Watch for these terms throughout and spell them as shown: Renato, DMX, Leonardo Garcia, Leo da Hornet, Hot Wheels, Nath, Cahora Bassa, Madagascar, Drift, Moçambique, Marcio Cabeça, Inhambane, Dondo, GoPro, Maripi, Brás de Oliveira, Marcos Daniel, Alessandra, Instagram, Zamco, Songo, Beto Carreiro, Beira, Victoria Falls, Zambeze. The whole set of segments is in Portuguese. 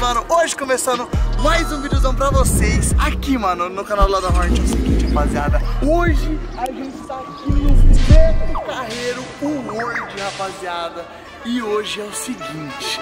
Mano, hoje começando mais um vídeozão pra vocês aqui, mano, no canal lá da Hot Wheels. É o seguinte, rapaziada, hoje a gente tá aqui no Beto Carreiro World, rapaziada. E hoje é o seguinte,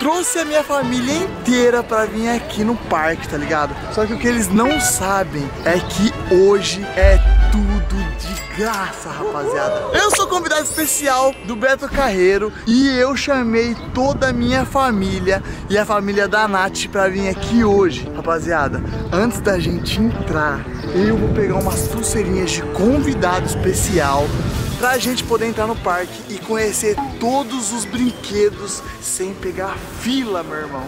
trouxe a minha família inteira pra vir aqui no parque, tá ligado? Só que o que eles não sabem é que hoje é tudo de graça, rapaziada. Eu sou convidado especial do Beto Carreiro e eu chamei toda a minha família e a família da Nath pra vir aqui hoje. Rapaziada, antes da gente entrar, eu vou pegar umas pulseirinhas de convidado especial pra gente poder entrar no parque e conhecer todos os brinquedos sem pegar fila, meu irmão.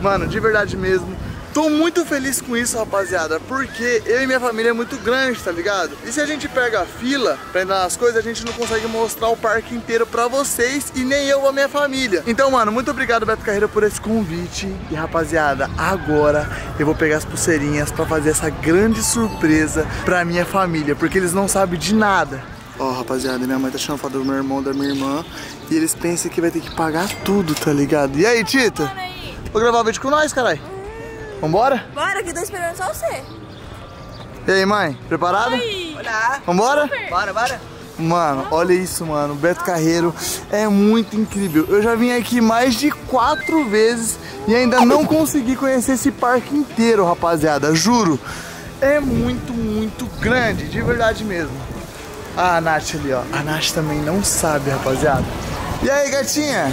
Mano, de verdade mesmo, tô muito feliz com isso, rapaziada, porque eu e minha família é muito grande, tá ligado? E se a gente pega a fila pra entrar nas coisas, a gente não consegue mostrar o parque inteiro pra vocês e nem eu a minha família. Então, mano, muito obrigado, Beto Carreiro, por esse convite. E, rapaziada, agora eu vou pegar as pulseirinhas pra fazer essa grande surpresa pra minha família, porque eles não sabem de nada. Ó, rapaziada, minha mãe tá chamando do meu irmão, da minha irmã, e eles pensam que vai ter que pagar tudo, tá ligado? E aí, Tita? Vou gravar o vídeo com nós, caralho. Vambora? Bora, que tô esperando só você. E aí, mãe? Preparado? Olá. Vambora? Super. Bora, bora. Mano, vamos. Olha isso, mano. O Beto Carreiro é muito incrível. Eu já vim aqui mais de 4 vezes e ainda não consegui conhecer esse parque inteiro, rapaziada. Juro. É muito, muito grande. De verdade mesmo. Ah, a Nath ali, ó. A Nath também não sabe, rapaziada. E aí, gatinha?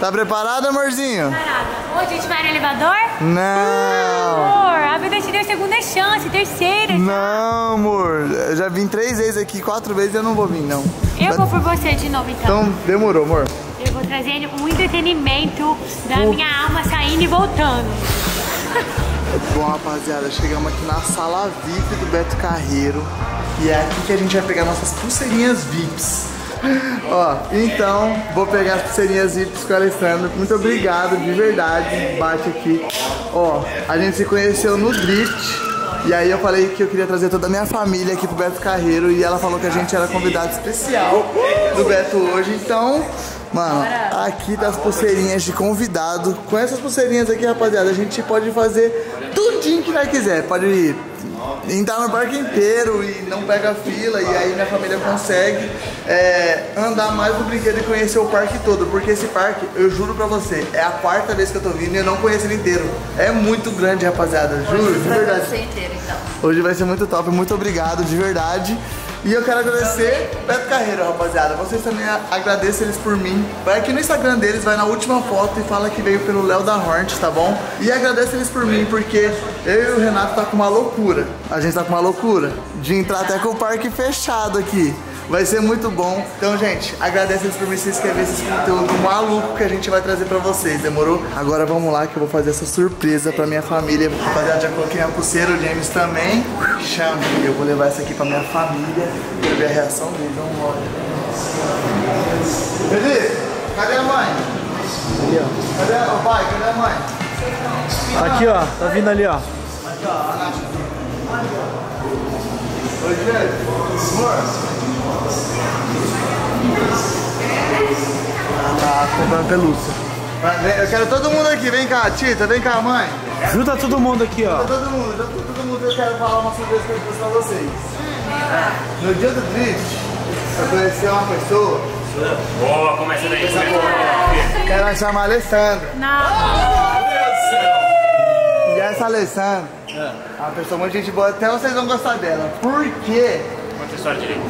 Tá preparado, amorzinho? Preparado. Hoje a gente vai no elevador? Não. Amor, a vida te deu segunda chance, terceira. Não, amor. Eu já vim 3 vezes aqui, 4 vezes eu não vou vir, não. Eu vou por você de novo, então. Então, demorou, amor. Eu vou trazer um entretenimento da minha alma saindo e voltando. Bom, rapaziada, chegamos aqui na sala VIP do Beto Carreiro. E é aqui que a gente vai pegar nossas pulseirinhas VIPs. Ó, então, vou pegar as pulseirinhas VIPs com a Alessandra. Muito obrigado, de verdade. Bate aqui. Ó, a gente se conheceu no Drift. E aí eu falei que eu queria trazer toda a minha família aqui pro Beto Carreiro. E ela falou que a gente era convidado especial do Beto hoje. Então, mano, aqui das pulseirinhas de convidado. Com essas pulseirinhas aqui, rapaziada, a gente pode fazer tudinho que nós quiser. Pode ir entrar no parque inteiro e não pega fila, e aí minha família consegue andar mais no brinquedo e conhecer o parque todo, porque esse parque, eu juro pra você, é a 4ª vez que eu tô vindo e eu não conheço ele inteiro. É muito grande, rapaziada, juro, de verdade. Hoje vai ser muito top, muito obrigado, de verdade. E eu quero agradecer Beto Carreiro, rapaziada. Vocês também agradecem eles por mim. Vai aqui no Instagram deles, vai na última foto e fala que veio pelo Léo da Hornet, tá bom? E agradece eles por mim, porque eu e o Renato tá com uma loucura. A gente tá com uma loucura de entrar até com o parque fechado aqui. Vai ser muito bom. Então, gente, agradece eles por mim se inscrever nesse conteúdo maluco que a gente vai trazer pra vocês, demorou? Agora vamos lá que eu vou fazer essa surpresa pra minha família. Rapaziada, já coloquei minha pulseira, o James também. Chame, eu vou levar essa aqui pra minha família pra ver a reação dele. Vamos embora. Felipe, cadê a mãe? Ali, ó. Cadê o pai? Cadê a mãe? Aqui, ó. Tá vindo ali, ó. Aqui, ó. A Nath. Oi, gente. Amor. Tá comprando pelúcia. Eu quero todo mundo aqui, vem cá, Tita, vem cá, mãe. Junta todo mundo aqui, ó. Junta todo mundo, eu quero falar uma surpresa pra vocês. No dia do Drift, eu conheci uma pessoa. Boa, começa daí. Quero chamar a Alessandra. Não. essa Alessandra é uma pessoa muito gente boa, até vocês vão gostar dela. Por quê? Conta a história direito.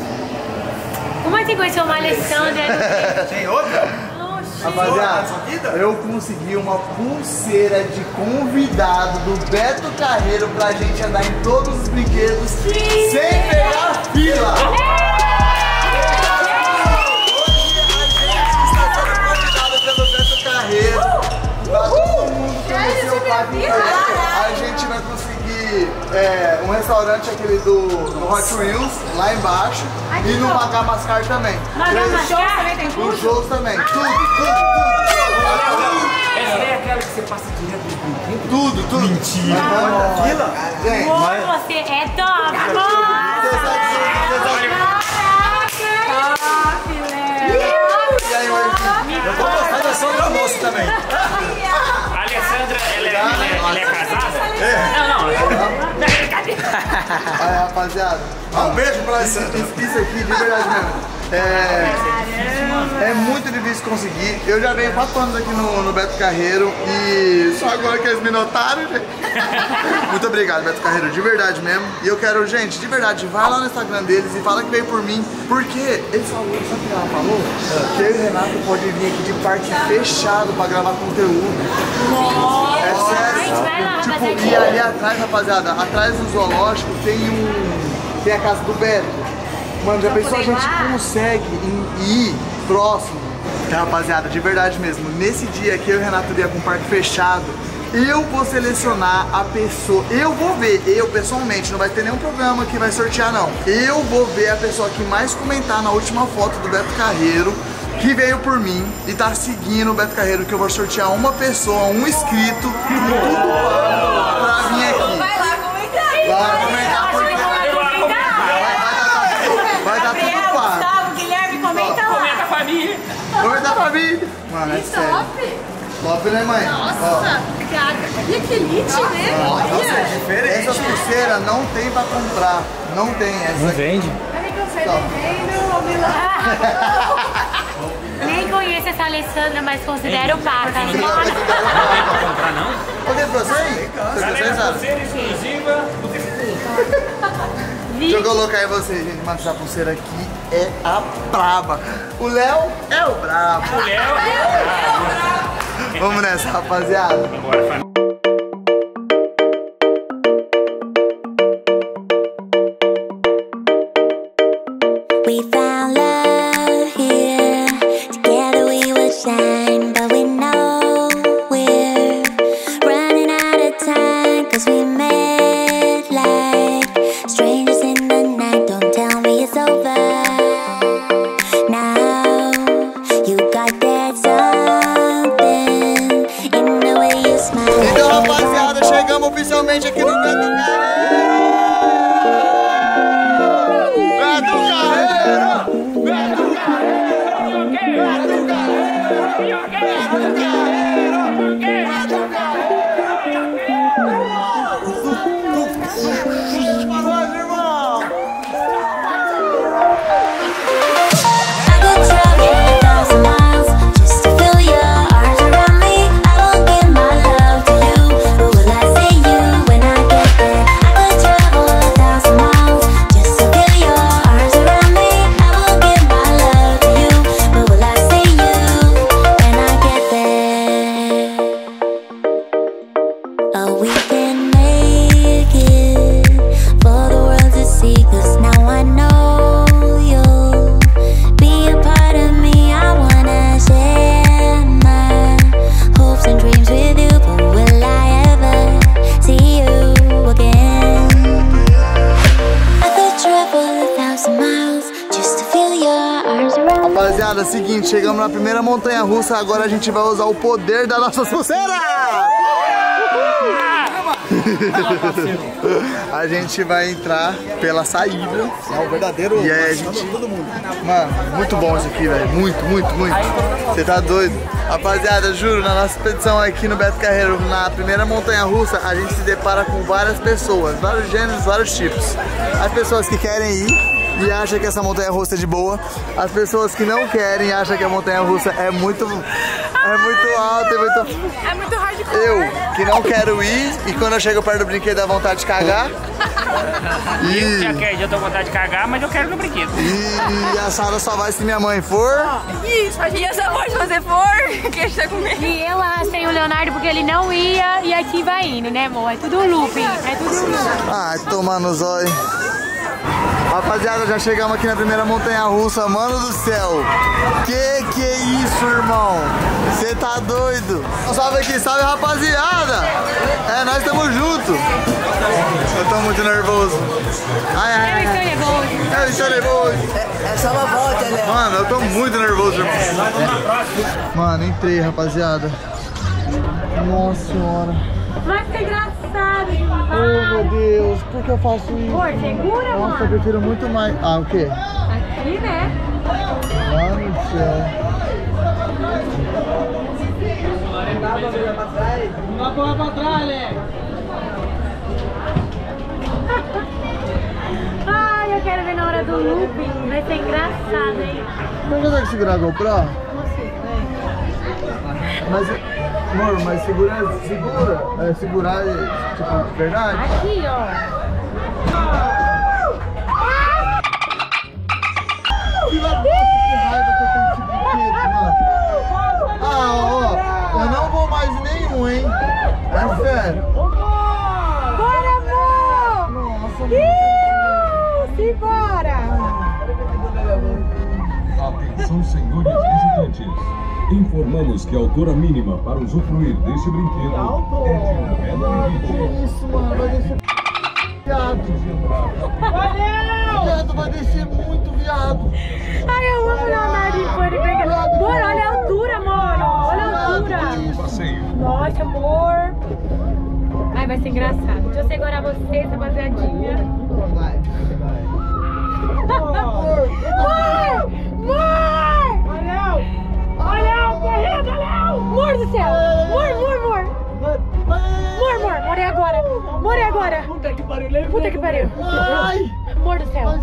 Como é que conheceu uma Alessandra? Tem outra? Rapaziada, eu consegui uma pulseira de convidado do Beto Carreiro pra gente andar em todos os brinquedos sem pegar fila. Hoje a gente está sendo convidado pelo Beto Carreiro pra todo mundo conhecer o Papo Carreiro. A gente vai conseguir um restaurante, aquele do Hot Wheels, lá embaixo. E no Madagascar também. Madagascar também tem curso? Os shows também. Tudo. Essa daí é aquela que você passa direto do Tudo. Mentira. Fila? Gente. Você é top. E aí, Marcinho? Eu vou gostar da Alessandra moça também. A Alessandra, ela é casada? Não. Olha, rapaziada, um beijo pra essa. Isso aqui de verdade mesmo. É muito difícil conseguir. Eu já venho 4 anos aqui no Beto Carreiro e só agora que eles me notaram, gente. Muito obrigado, Beto Carreiro, de verdade mesmo. E eu quero, gente, de verdade, vai lá no Instagram deles e fala que veio por mim. Porque ele falou, sabe o que ela falou? Que eu e o Renato pode vir aqui de parque fechado pra gravar conteúdo. Nossa. É sério. Tipo, e ali atrás, rapaziada, atrás do zoológico tem a casa do Beto. Mano, já pensou, a gente consegue ir próximo? Então, rapaziada, de verdade mesmo, nesse dia aqui eu e o Renato iria com o parque fechado. Eu vou selecionar a pessoa, eu vou ver, eu pessoalmente, não vai ter nenhum programa que vai sortear não. Eu vou ver a pessoa que mais comentar na última foto do Beto Carreiro, que veio por mim e tá seguindo o Beto Carreiro, que eu vou sortear uma pessoa, um inscrito, pra vir aqui. Vai lá comentar aí! Vai comentar por mim. Vai dar tudo par. Gustavo, Guilherme, comenta lá. Comenta pra mim. Comenta pra mim. Mano, é sério. Top, né, mãe? Nossa, cara. E que elite, né? Nossa, é diferente. Essa pulseira não tem pra comprar. Não tem essa. Não vende? Peraí que eu sei vendendo, nem conheço essa Alessandra, mas considero pata. Não tem pra comprar, não? Porque pra você? Galera, pulseira exclusiva do Drift. Deixa eu colocar aí vocês, gente. Mano, essa pulseira aqui é a braba. O Léo é o brabo. O Léo é o brabo. Vamos nessa, rapaziada. Agora, família. Oficialmente aqui no Beto Carreiro! Beto Carreiro! Beto Carreiro! Beto Carreiro! Beto Carreiro! Beto Carreiro! Boa noite, irmão! Rapaziada, seguinte, chegamos na primeira montanha russa, agora a gente vai usar o poder da nossa pulseira! A gente vai entrar pela saída. É o verdadeiro. E aí a gente... Mano, muito bom isso aqui, velho. Muito. Você tá doido? Rapaziada, juro, na nossa expedição aqui no Beto Carreiro, na primeira montanha russa, a gente se depara com várias pessoas, vários gêneros, vários tipos. As pessoas que querem ir. e acha que essa montanha-russa é de boa. As pessoas que não querem acham que a montanha-russa é muito alta, é muito hardcore. Eu, que não quero ir, e quando eu chego perto do brinquedo dá vontade de cagar. Eu tô com vontade de cagar, mas eu quero no brinquedo. E a Sara só vai se minha mãe for. Isso, e eu só vou se você for, que a gente tá com medo. E eu lancei o Leonardo porque ele não ia, e aqui vai indo, né, amor? É tudo looping, é tudo looping. Ai, toma no zóio. Rapaziada, já chegamos aqui na primeira montanha-russa, mano do céu. Que é isso, irmão? Você tá doido? Salve aqui, salve, rapaziada. É, nós estamos juntos. Eu tô muito nervoso. Eu estou nervoso. É só uma volta, né? Mano, eu tô muito nervoso, irmão. Mano, entrei, rapaziada. Nossa senhora. Mas que engraçado, hein? Oh, meu Deus, por que eu faço isso? Pô, segura, mano. Nossa, eu prefiro muito mais... Ah, o quê? Aqui, né? Mano do céu. Não dá pra olhar pra trás, né? Ai, eu quero ver na hora do looping. Vai ser engraçado, hein? Não consegue segurar a GoPro? Não sei, né? Mas... Amor, mas segura. É, segurar, tipo, de verdade. Aqui, ó. Filha da puta, que raiva que eu tenho tipo de brinquedo, mano. Ah, ó, eu não vou mais nenhum, hein. É sério. Bora, amor. Nossa, mano. Simbora. Atenção, senhores visitantes. Informamos que a altura mínima para usufruir deste brinquedo é de 1,20 m. Isso, mano, vai descer viado. Valeu! Vai descer muito viado. Ai, eu amo o Leonardo e foi pegar. Mano, olha a altura, mano. Olha a altura. Nossa, amor. Ai, vai ser engraçado. Deixa eu segurar vocês, rapaziadinha. Mor do céu! Morei agora! Puta que pariu! Ai! Mor do céu!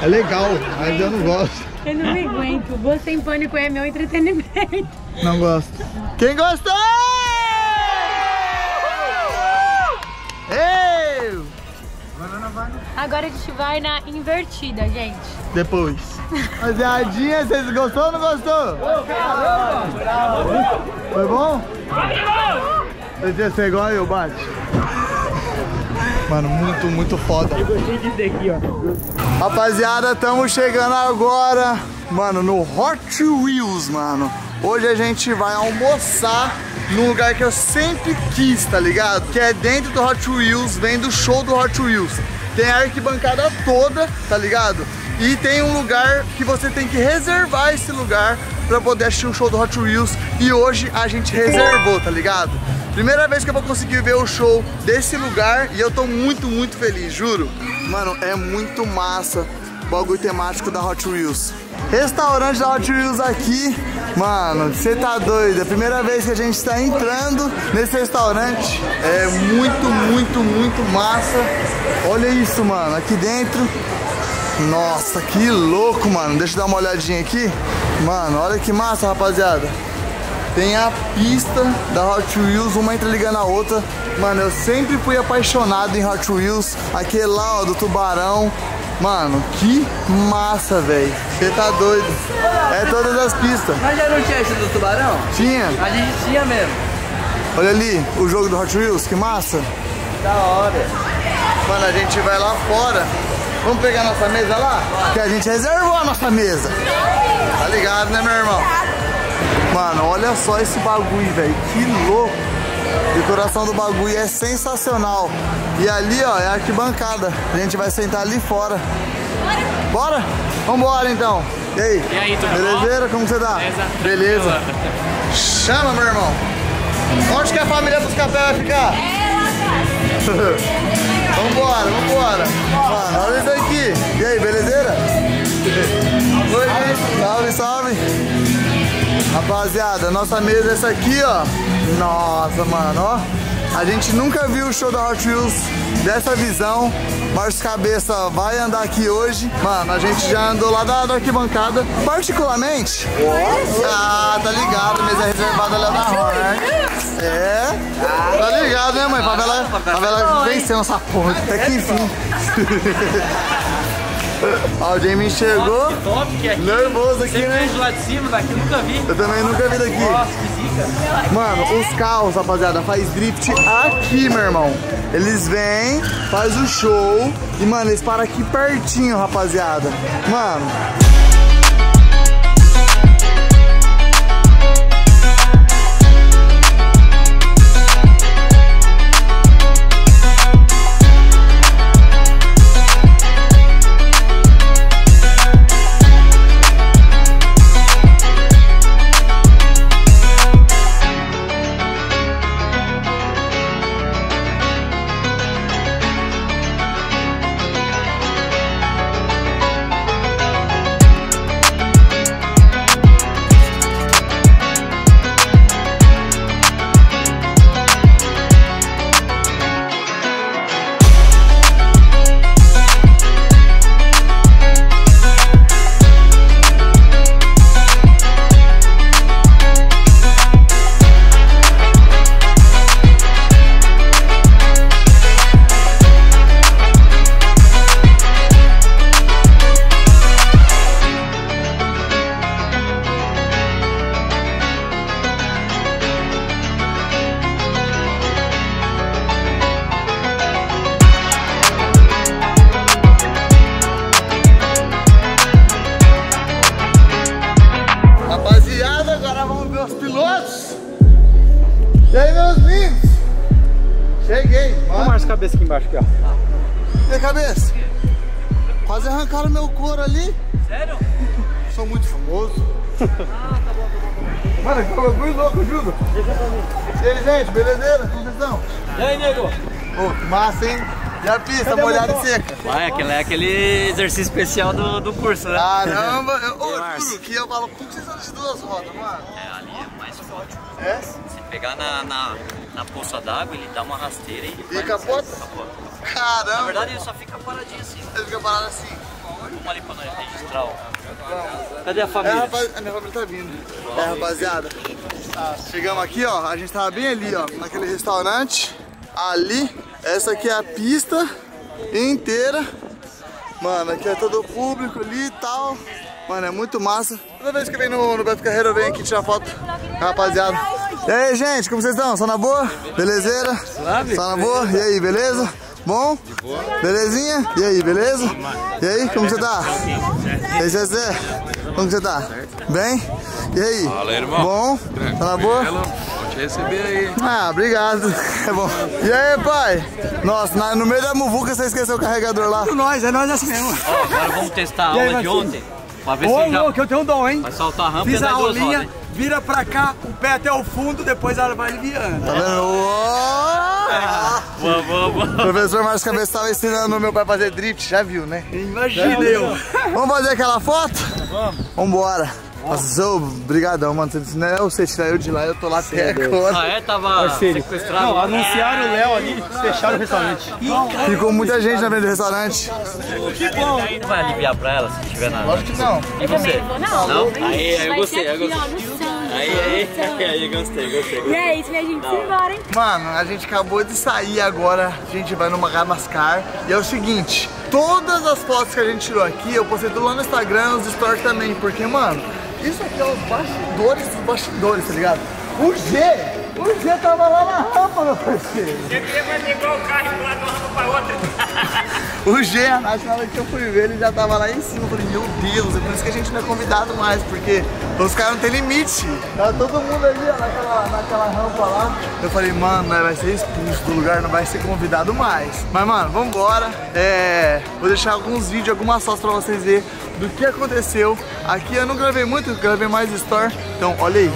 É legal, mas eu não gosto. Eu não me aguento. Você em Pânico é meu entretenimento. Não gosto. Quem gostou? Eu! Agora a gente vai na invertida, gente. Depois. Rapaziadinha, vocês gostou ou não gostou? Foi bom? Eu ia ser igual eu, bate. Mano, muito foda. Eu gostei disso aqui, ó. Rapaziada, estamos chegando agora, mano, no Hot Wheels, mano. Hoje a gente vai almoçar num lugar que eu sempre quis, tá ligado? Que é dentro do Hot Wheels, vem do show do Hot Wheels. Tem a arquibancada toda, tá ligado? E tem um lugar que você tem que reservar esse lugar pra poder assistir o show do Hot Wheels. E hoje a gente reservou, tá ligado? Primeira vez que eu vou conseguir ver o show desse lugar e eu tô muito feliz, juro. Mano, é muito massa o bagulho temático da Hot Wheels. Restaurante da Hot Wheels aqui. Mano, você tá doido. É a primeira vez que a gente tá entrando nesse restaurante. É muito massa. Olha isso, mano. Aqui dentro. Nossa, que louco, mano. Deixa eu dar uma olhadinha aqui. Mano, olha que massa, rapaziada. Tem a pista da Hot Wheels, uma interligando a outra. Mano, eu sempre fui apaixonado em Hot Wheels. Aquele lá, ó, do tubarão. Mano, que massa, velho. Você tá doido. É todas as pistas. Mas já não tinha esse do tubarão? Tinha. A gente tinha mesmo. Olha ali, o jogo do Hot Wheels, que massa. Da hora. Mano, a gente vai lá fora. Vamos pegar nossa mesa lá? Porque a gente reservou a nossa mesa. Tá ligado, né, meu irmão? Mano, olha só esse bagulho, velho. Que louco. A decoração do bagulho é sensacional. E ali, ó, é a arquibancada. A gente vai sentar ali fora. Bora? Vambora, então. E aí? E aí, tudo bom? Belezeira? Como você tá? Beleza. Beleza. Chama, meu irmão. Onde que a família dos cafés vai ficar? Vambora, vambora. Mano, olha isso aqui. E aí, belezeira? Oi, gente. Salve, salve. Rapaziada, nossa mesa é essa aqui, ó. Nossa, mano, ó. A gente nunca viu o show da Hot Wheels dessa visão. Marcio Cabeça vai andar aqui hoje. Mano, a gente já andou lá da arquibancada. Particularmente... Ah, tá ligado, mesa reservada lá da roda, né? É, tá ligado, né, mãe? Favela venceu essa porra, até que enfim. Ó, o Jamie chegou. Nervoso aqui, né? Vejo lá de cima, daqui nunca vi. Eu também nunca vi daqui. Nossa, que zica. Mano, os carros, rapaziada, faz drift aqui, meu irmão. Eles vêm, faz o show e, mano, eles param aqui pertinho, rapaziada. Mano. Cabeça aqui embaixo, aqui, ó. Minha cabeça? Quase arrancaram meu couro ali. Sério? Sou muito famoso. Ah, tá bom, tá bom. Mano, que bagulho louco, juro. Deixa pra mim. E aí, gente, beleza? Como vocês estão? E aí, nego? Ô, que massa, hein? E a pista, molhada e seca? Vai, aquele exercício especial do curso, né? Caramba, eu juro que eu falo, como vocês andam de duas rodas, mano? É, ali é mais forte. É? Se pegar na poça d'água, ele dá uma rasteira e... E capota? Capota. Caramba! Na verdade, ele só fica paradinho assim. Ele fica parado assim. Vamos ali pra nós registrar, ó. Cadê a família? A minha família tá vindo. É, rapaziada. Ah, chegamos aqui, ó. A gente tava bem ali, ó. Naquele restaurante. Ali. Essa aqui é a pista inteira. Mano, aqui é todo o público ali e tal. Mano, é muito massa. Toda vez que eu venho no Beto Carreiro, eu venho aqui tirar foto. Rapaziada. E aí, gente, como vocês estão? Só na boa? Belezeira? Só na boa? E aí, beleza? Bom? Belezinha? E aí, beleza? E aí, como você tá? E aí, Zezé? Como você tá? Bem? E aí? Fala, irmão. Bom? Só na boa? Vou te receber aí. Ah, obrigado. É bom. E aí, pai? Nossa, no meio da muvuca você esqueceu o carregador lá. É nós assim mesmo. Ó, agora vamos testar a aula de ontem. Pra ver se já... que eu tenho um dom, hein? Vai soltar a rampa. Fiz a aulinha. Vira pra cá, o pé até o fundo, depois ela vai aliviando. Tá vendo? Boa, boa, boa. O professor Marcio Cabeça estava ensinando o meu pai a fazer drift, já viu, né? Imaginei. Vamos fazer aquela foto? Vamos. Vambora. Nossa, brigadão, mano. Você tirar eu de lá, eu tô lá até agora. Ah, é? Tava sequestrado. Não, anunciaram o Léo ali, fecharam o restaurante. Ficou muita gente na frente do restaurante. Que bom. Não vai aliviar pra ela se tiver nada. Lógico que não. Eu também não vou, não. Não? Aí, eu gostei, eu gostei. Aí, gostei. E é isso, minha gente, vamos embora, hein? Mano, a gente acabou de sair agora, a gente vai no Madagascar. E é o seguinte, todas as fotos que a gente tirou aqui, eu postei tudo lá no Instagram, nos stories também. Porque, mano, isso aqui é os bastidores dos bastidores, tá ligado? O G tava lá na rampa, meu parceiro. Você queria fazer igual o carro de uma rampa pra outra. O G, a Nath, na hora que eu fui ver, ele já tava lá em cima. Eu falei, meu Deus, é por isso que a gente não é convidado mais, porque os caras não tem limite. Tava todo mundo ali, ó, naquela rampa lá. Eu falei, mano, vai ser expulso do lugar, não vai ser convidado mais. Mas, mano, vambora. Vou deixar alguns vídeos, algumas fotos pra vocês verem do que aconteceu. Aqui eu não gravei muito, eu gravei mais story. Então, olha aí.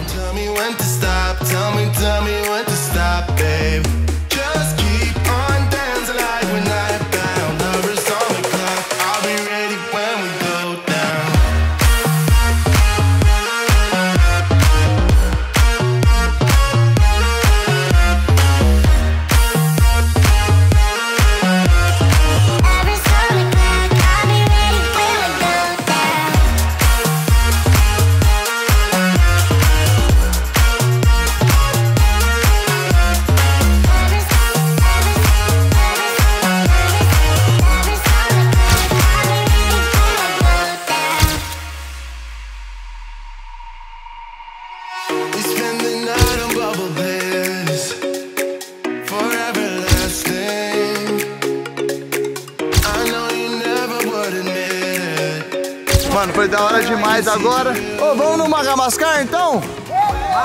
Mano, foi da hora demais agora. Ô, vamos no Madagascar então?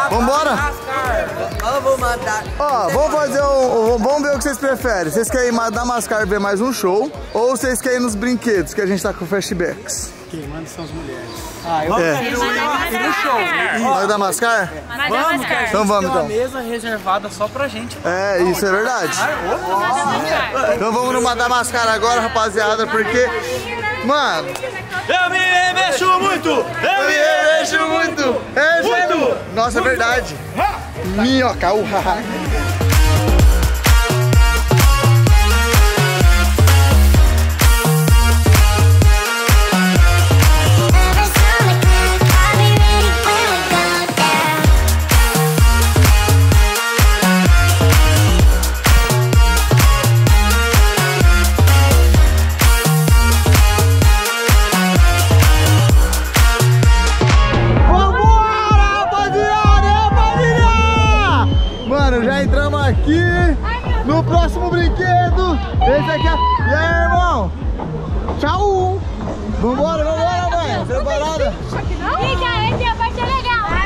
Vambora? Vamos mandar. Ó, vamos fazer um. Vamos ver o que vocês preferem. Vocês querem ir Madagascar ver mais um show? Ou vocês querem ir nos brinquedos que a gente tá com flashbacks? Quem manda são as mulheres. Ah, eu quero ir no show. Madagascar? Madagascar. Então vamos então. Tem uma mesa reservada só pra gente. É, isso é verdade. Então vamos no Madagascar agora, rapaziada, porque. Mano. Eu me remexo muito! Eu me remexo muito! Muito! Nossa, é verdade! Minhoca, urra!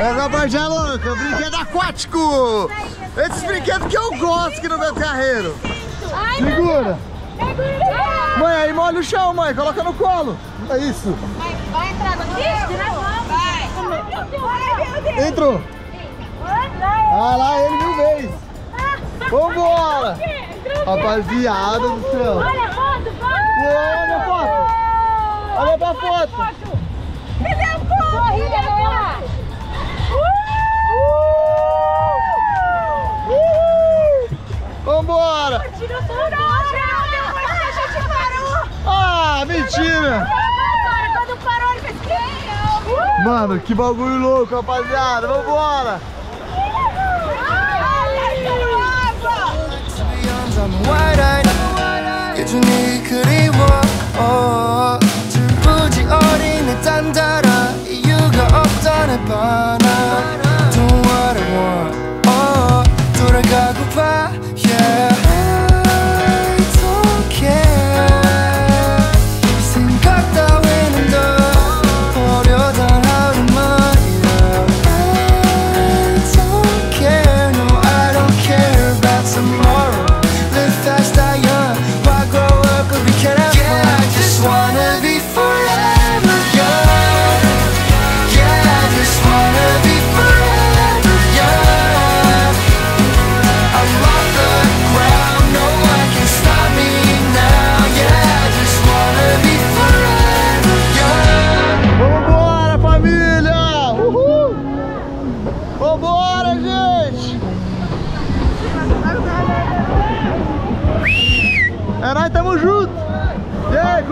Essa parte é louca, brinquedo aquático! Esses brinquedos que eu gosto aqui no Beto Carreiro. Segura! Mãe, aí molha o chão, mãe, coloca no colo. É isso. Vai entrar no bicho? Vai! Entrou! Ah lá, ele mil vezes! Vambora! Rapaziada do céu! Olha a foto, foto! Olha pra foto! Cadê a foto? Vambora! Ah, mentira! Mano, que bagulho louco, rapaziada! Vambora! Yeah.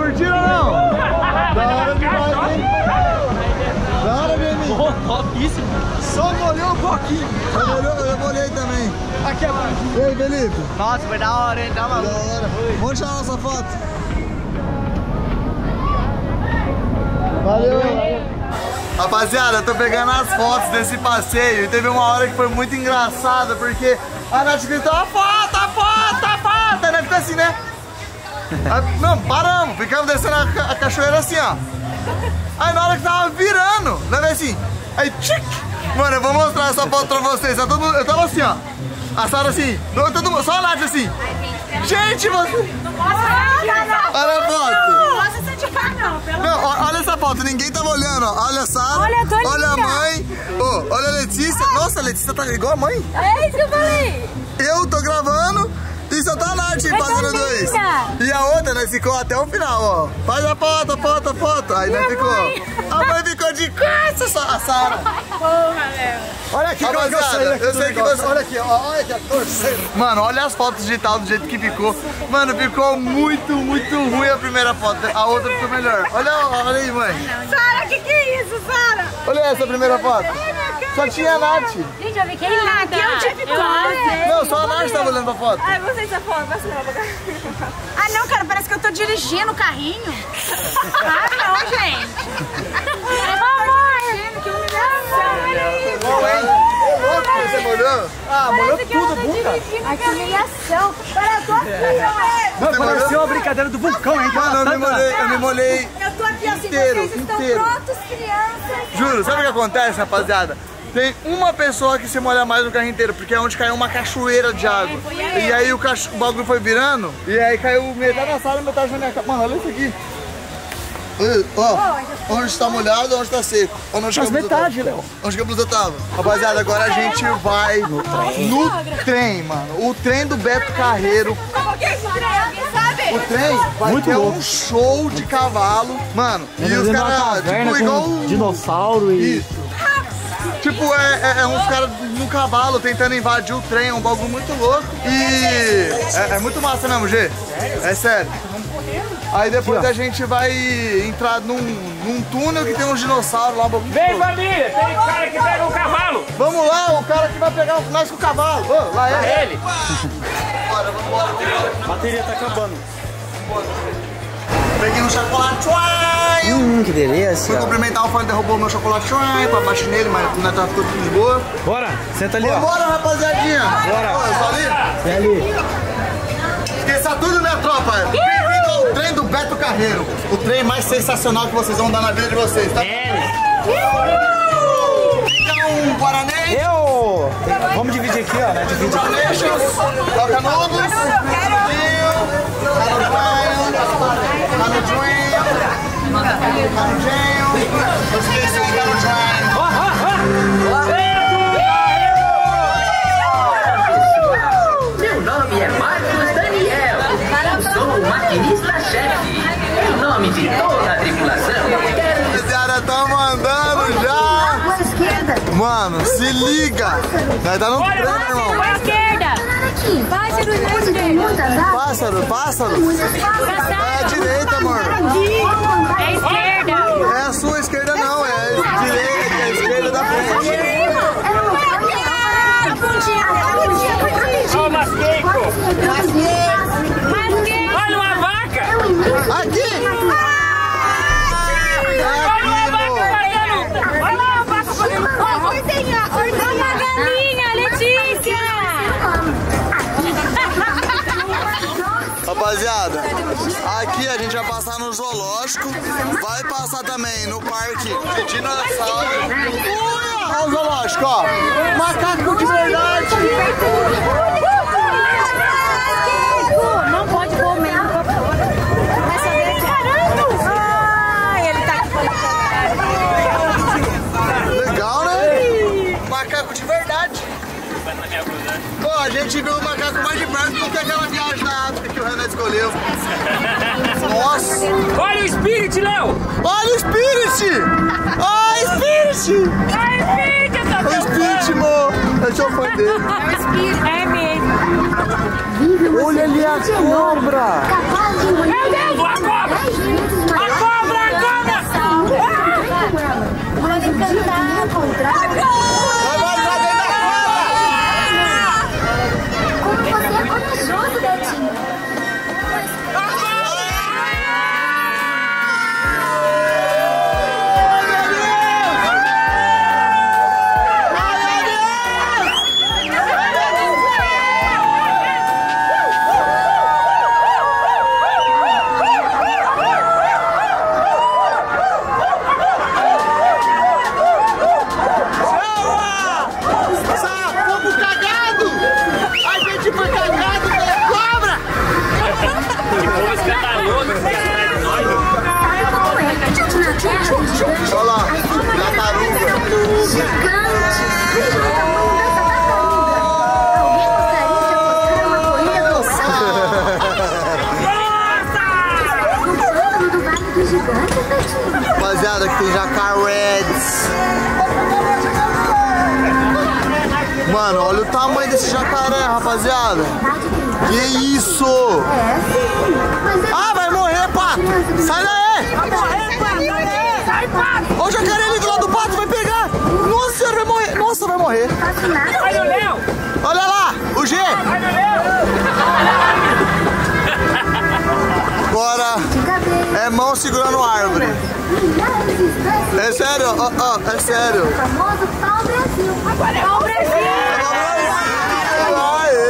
Curtiram ou não? Da hora demais, hein? Da hora, meu amigo. Topíssimo. Só molhou um pouquinho. Só molhou, eu molhei também. Aqui é bom. E aí, Felipe? Nossa, foi da hora, hein? Tá maluco. Da hora. Vamos tirar a nossa foto. Valeu, hein? Rapaziada, eu tô pegando as fotos desse passeio e teve uma hora que foi muito engraçada porque a Nath gritou: a foto, a foto, a foto! A Nath ficou assim, né? Não, paramos, ficamos descendo a cachoeira assim, ó. Aí na hora que tava virando, levei assim, aí tchic! Mano, eu vou mostrar essa foto pra vocês. Eu tava assim, ó. A Sara assim, só a Nath assim. Gente, você. Não mostra nada. Olha a foto. Não mostra essa devagar, não, pelo amor de Deus. Olha essa foto, ninguém tava olhando, ó. Olha a Sara. Olha a mãe. Oh, olha a Letícia. Nossa, a Letícia tá igual a mãe. É isso que eu falei. Eu tô gravando. E só tá a Nath fazendo dois. E a outra, né, ficou até o final, ó. Faz a foto, foto, foto. Aí não ficou. A mãe ficou de costa, a Sara. Porra, meu. Olha aqui, eu sei que você... Olha aqui, ó. Olha aqui a torcida. Mano, olha as fotos digitais do jeito que ficou. Mano, ficou muito, muito ruim a primeira foto. A outra ficou melhor. Olha aí, mãe. Sara, que é isso, Sara? Olha essa primeira foto. Só tinha a Nath. Gente, eu vi que ele nada. Eu tive foto. Não, só a Nath tava olhando pra foto. Ah, você tá falando, vai se levar pra cá. Ah, não, cara, parece que eu tô dirigindo o carrinho. Ah, não, gente. Ah, molhou tudo, Bunca. Que humilhação. Cara, eu tô aqui, mano. Pareceu uma brincadeira do vulcão, hein? Mano, eu me molhei. Eu tô aqui assim, vocês estão prontos, crianças. Juro, sabe o que acontece, rapaziada? Tem uma pessoa que se molha mais no carrinho inteiro, porque é onde caiu uma cachoeira de água. E aí o bagulho foi virando, e aí caiu metade da sala e metade da janela. Mano, olha isso aqui. Oh, onde está molhado, onde está seco. Mas metade, Léo. Onde que a blusa tava? Rapaziada, agora a gente vai no trem, mano. O trem do Beto Carreiro. O trem vai ter um show de cavalo. Mano, e os caras, tipo, igual um dinossauro e... Tipo, é uns caras no cavalo tentando invadir o trem, é um bagulho muito louco. E é muito massa mesmo, Gê. É sério. Aí depois a gente vai entrar num túnel que tem uns dinossauros lá. Vem, família! Tem o cara que pega o cavalo! Vamos lá, o cara que vai pegar nós com o cavalo! Oh, lá é ele! Bora, vamos embora! A bateria tá acabando! Peguei um chocolate! Que delícia! Fui cumprimentar o fã, derrubou meu chocolate, pra baixo nele, mas não tá tudo de boa. Bora! Senta ali, ó! Bora, rapaziadinha! Bora! Só ali! Esqueça tudo, minha tropa! O trem do Beto Carreiro, o trem mais sensacional que vocês vão dar na vida de vocês, tá? Fica um Guarané. Vamos dividir aqui, ó, né? Divide aqui. Toca novos. Eu esqueci de Carujinho. Meu nome é Marcos Daniel. Eu sou o maquinista-chefe. Em nome de toda a tripulação, os caras estão mandando já. Água à esquerda. Mano, se liga. Vai dar no trem, irmão. Água à esquerda. Pássaro, pássaro. Pássaro, pássaro. É a direita, amor. É a esquerda. É a sua esquerda, não. É a direita, é a esquerda da frente. É a pontinha. Ó, Masqueco. Olha uma vaca. Aqui. Rapaziada, aqui a gente vai passar no zoológico, vai passar também no parque de dinossauro. Olha o zoológico, ó. Macaco de verdade. Não pode comer. Ai, ele tá. Legal, né? Macaco de verdade. Pô, a gente viu o macaco mais de perto do que aquela viagem na África que o Renato escolheu. Nossa! Olha o Spirit, Léo! Olha o Spirit! Olha o Spirit! Olha o Spirit, amor! Eu sou fã dele. É o Spirit, é mesmo. Olha ali a cobra! Meu Deus, a cobra! Rapaziada, aqui tem jacarés. Mano, olha o tamanho desse jacaré, rapaziada. Que isso? Ah, vai morrer, pato. Sai daí. Vai morrer, pato. Sai, pato. Olha o jacaré ali do lado do pato, vai pegar. Nossa senhora, vai morrer. Nossa, vai morrer. Olha o Léo. Olha lá, o G. Olha o Léo. Agora é mão segurando árvore. É sério, ó, ó, é sério. O famoso pau Brasil. Agora é pau Brasil! Aê!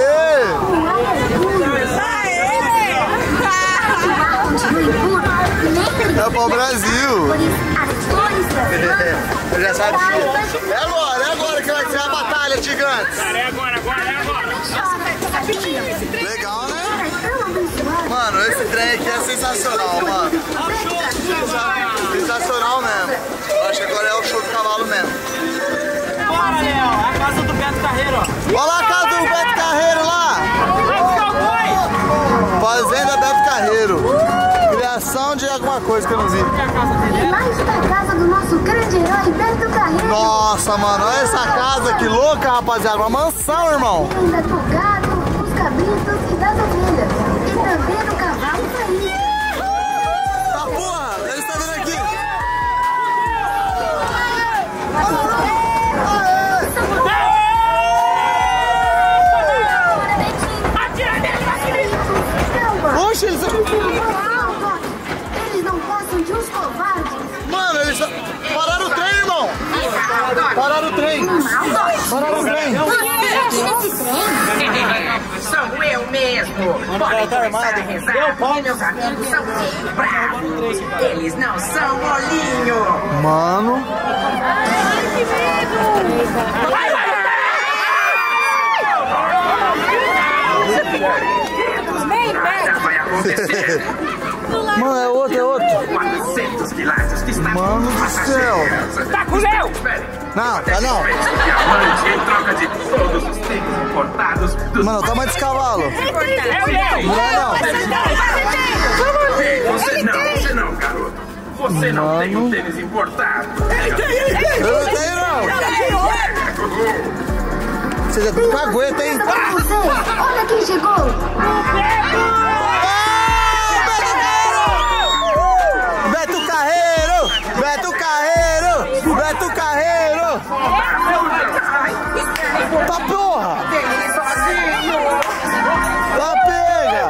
É pau Brasil! Eu já sabe. É agora que vai ser a batalha, gigantes! É agora, agora, é agora! Legal, né? Mano, esse trem aqui é sensacional, mano. Sensacional mesmo. Eu acho que agora é o show do cavalo mesmo. Bora, Léo. A casa do Beto Carreiro, ó. Olha lá a casa do Beto Carreiro lá. Fazenda Beto Carreiro. Criação de alguma coisa que eu não vi. Mais da casa do nosso grande herói Beto Carreiro. Nossa, mano. Olha essa casa que louca, rapaziada. Uma mansão, irmão. Ainda tocado, os cabritos e das ovelhas. Ver o cavalo sair. Tá porra, eles estão vendo aqui. Poxa, eles estão... Eles não gostam de uns covardes. Mano, eles pararam o trem, irmão. Pararam o trem. Pararam o trem. Sou eu mesmo. Podem começar a rezar, porque meus amigos são bem bravos. Eles não são molinho. Mano. Ai, que medo. Vai, vai, vai. Mano, é outro, é outro. 400 quilates que está. Mano do céu. Tá com o Léo. Não, tá não. Em troca de todos os tênis importados. Mano, toma desse cavalo. É o Léo. Não, você não, garoto. Você não tem um tênis importado. Eu não tenho, não. Você já tá com aguenta, hein? Olha quem chegou. Beto Carreiro! Beto Carreiro! Beto Carreiro! Tá porra! Tá pega!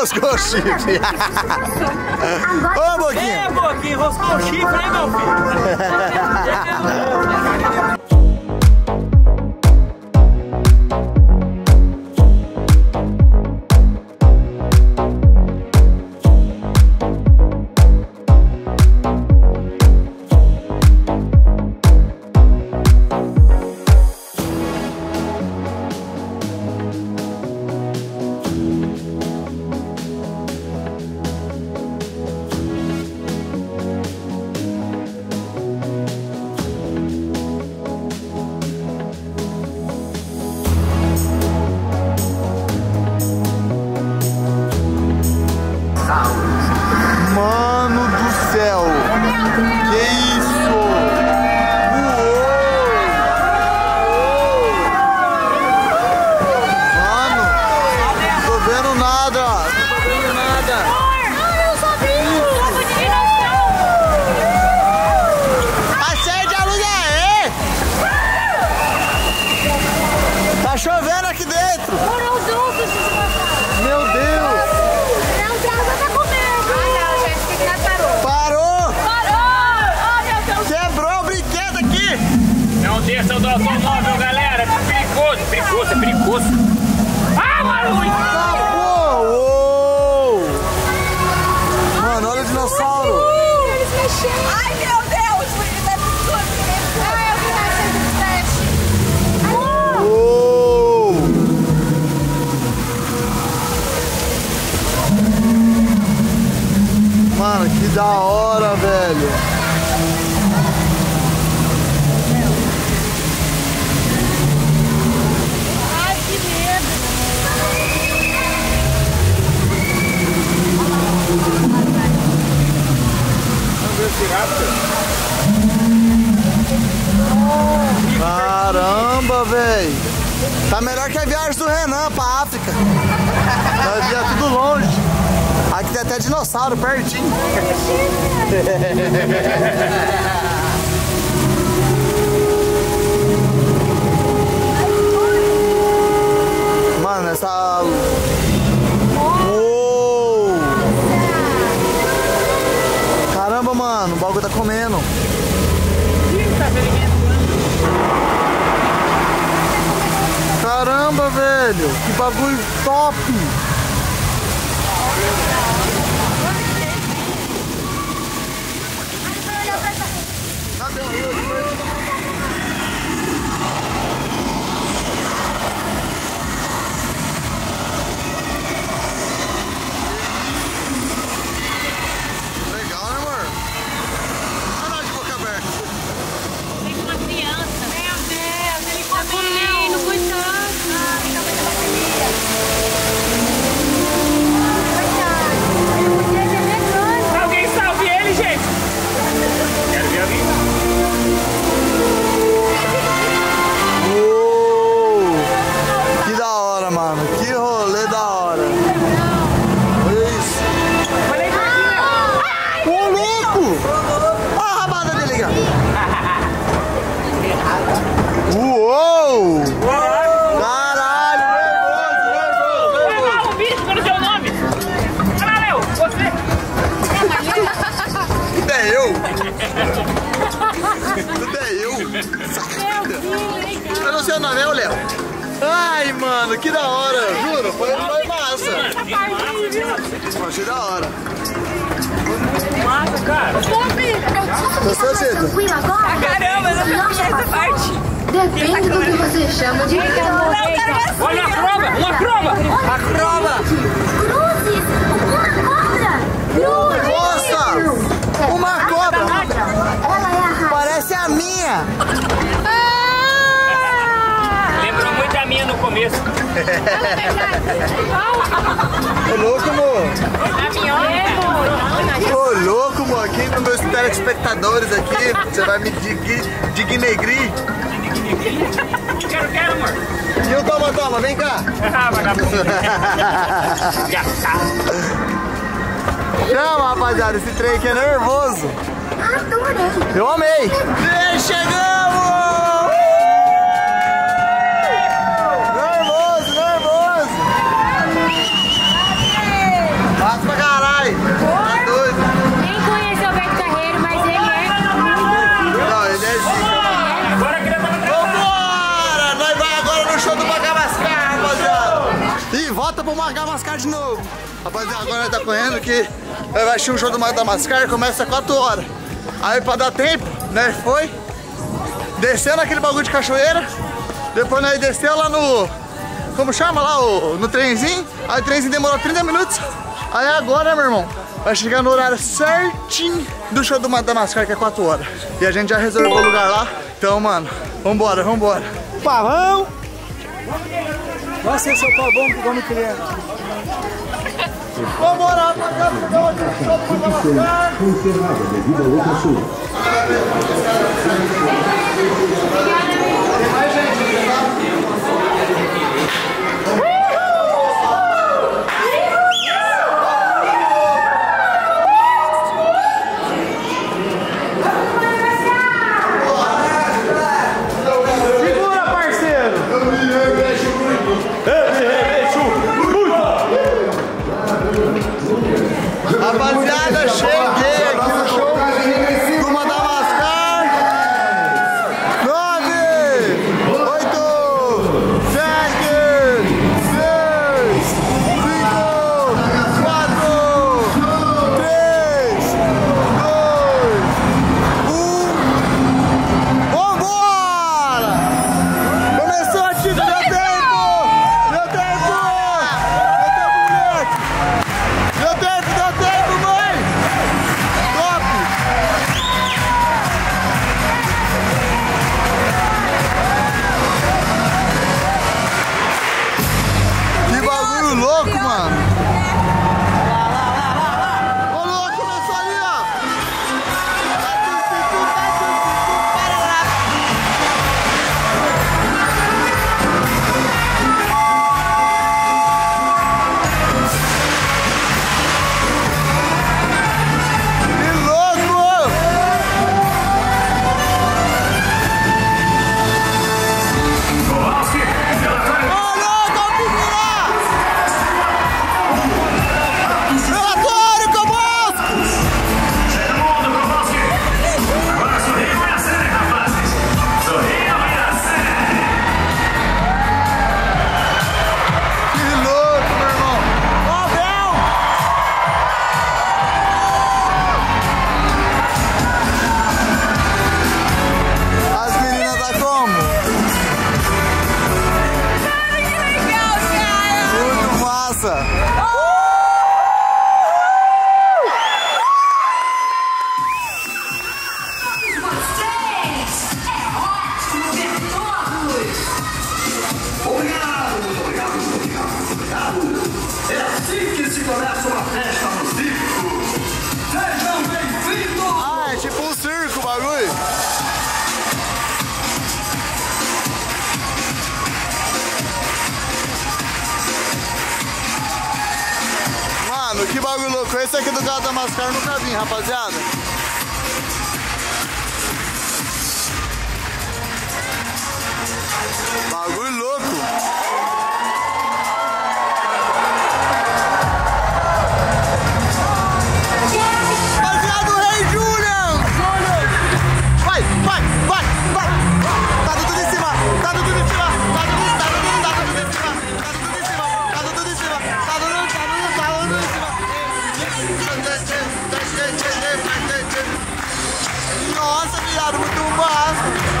Roscou o chifre. Ô, Boquinha. É, Boquinha, roscou o chifre, hein, meu filho? perigoso, perigoso, é perigoso. Ah, barulho! Uou, uou. Mano, olha o dinossauro. Eles mexeram. Ai, meu Deus, ele vai pro sul. Ah, eu vi nascer do crash. Uou! Mano, que da hora, velho. Caramba, velho. Tá melhor que a viagem do Renan pra África. Nós ia tudo longe. Aqui tem até dinossauro pertinho. Mano, essa... Caramba, mano, o bagulho tá comendo. Caramba, velho, que bagulho top! Ai, mano, que da hora, juro, foi massa. Achei da hora. Massa, cara. Você tranquilo agora? Caramba, eu não conheço essa parte. Depende do que você chama de calor. Olha a prova, uma prova. A prova. Cruzes, uma cobra. Nossa, uma cobra. Ela é a raça. Parece a minha. No começo. Ô louco, amor. Ô louco, amor. Aqui nos meus telespectadores aqui, você vai me dignegrir. Quero, quero, amor. E o toma, toma, vem cá. Não, rapaziada, esse trem aqui é nervoso. Adorei. Eu amei. E chegamos! Pra caralho! Tá doido! Nem conheço o Beto Carreiro, mas ele é. Não, ele é assim. Bora, que ele tá atrás! Vambora! Nós vai agora no show do Madagascar, rapaziada! E volta pro Madagascar de novo! Rapaziada, agora nós tá correndo que nós vai assistir um show do Madagascar, começa às 4 horas. Aí pra dar tempo, né? Foi descendo aquele bagulho de cachoeira, depois nós desceu lá no. Como chama lá? No trenzinho. Aí o trenzinho demorou 30 minutos. Aí agora, meu irmão, vai chegar no horário certinho do show do Madagascar, que é 4 horas. E a gente já reservou o lugar lá. Então, mano, vambora, vambora. Pavão! Nossa, esse é o pavão que vamos criar. Vambora, rapaziada, vamos pro show do Madagascar. Tem mais gente, tá? Rapaziada, cheguei aqui no show do Madagascar. 9 louco, mano. Ô louco, lançou ali, ó. Para lá. Que louco! Que bagulho louco, esse aqui do Gato da Máscara nunca vim, rapaziada. Bagulho louco. Rapaziada, o Rei Júnior! Vai, vai, vai, vai! Tá tudo em cima, tá tudo em cima, tá tudo em cima. Nossa, viado, muito massa!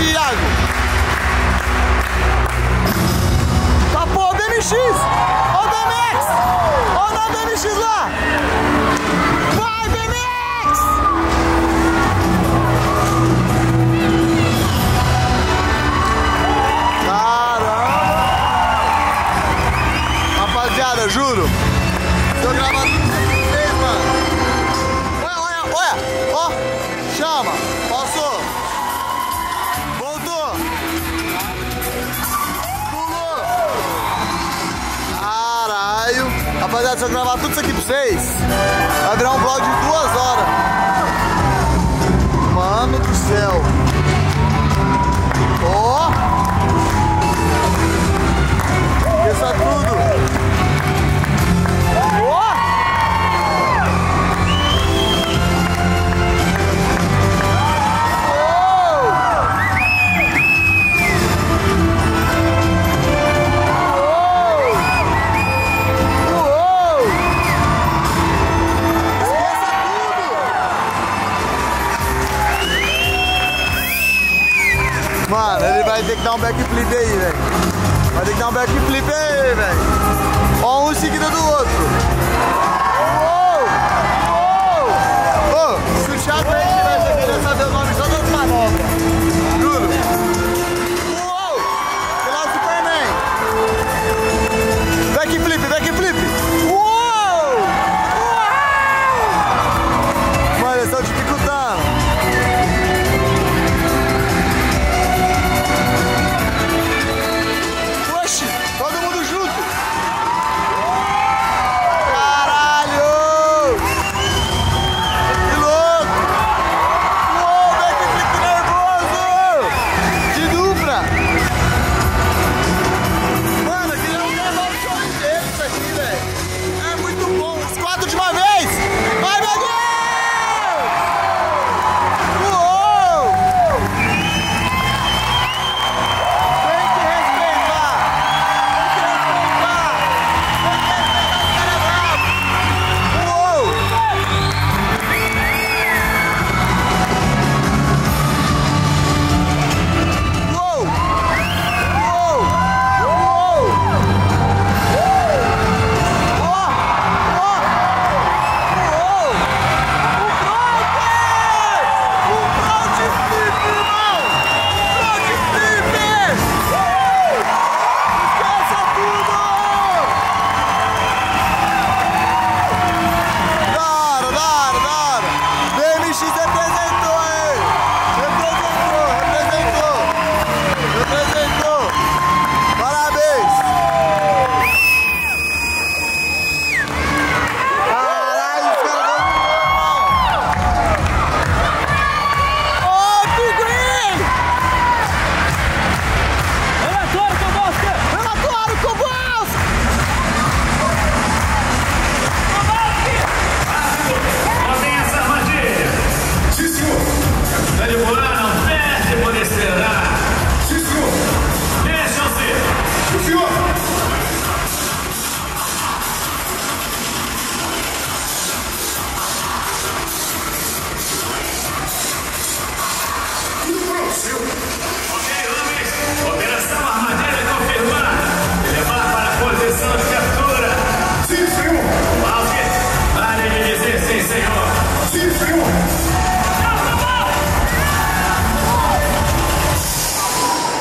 Thiago. Tapou o DMX. Ó o DMX. Ó o DMX lá. Vai, DMX. Caramba. Rapaziada, juro. Tô gravando. Rapaziada, se eu gravar tudo isso aqui pra vocês, vai virar um vlog de 2 horas. Mano do céu. Ó. Oh. Isso é tudo. Ó. Mano, ele vai ter que dar um backflip aí, velho. Vai ter que dar um backflip aí, velho. Ó, um em seguida do outro. Oh! Oh! Oh! Se o chato aí tivesse aqui, ele ia saber o nome só das manobras. Juro. Uou! Final Superman. Backflip, backflip. Uou! Uou! Mano, eles estão dificultando.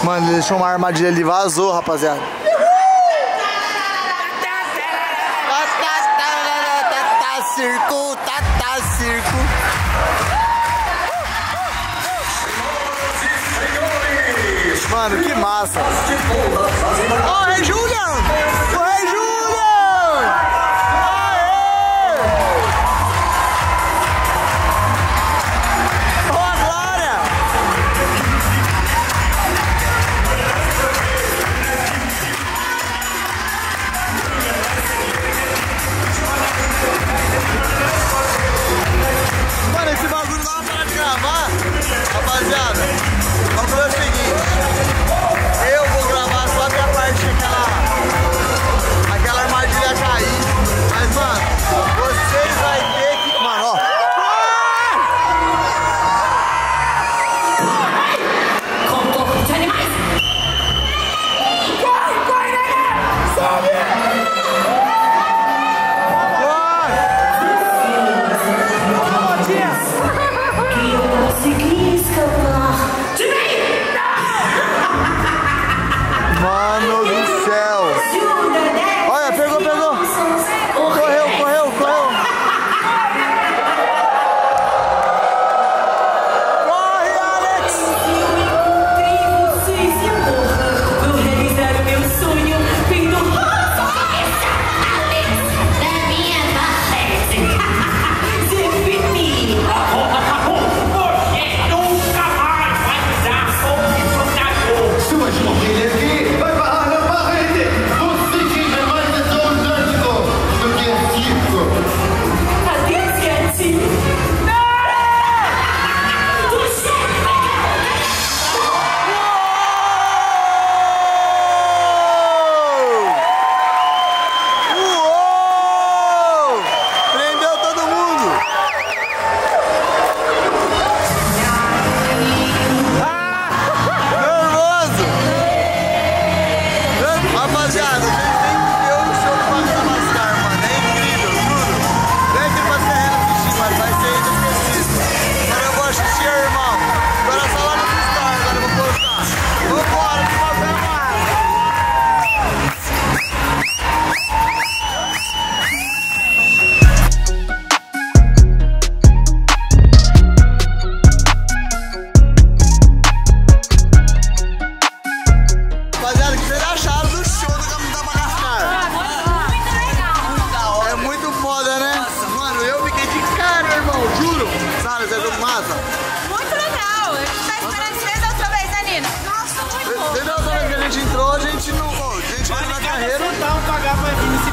Mano, ele deixou uma armadilha ali, vazou, rapaziada. Circo, tata, circo. Mano, que massa. Ó, oh, é Julian! Rapaziada, vamos fazer o seguinte, eu vou gravar só até a parte daquela armadilha cair, mas mano, vocês vai ter que, mano, ó. Ah!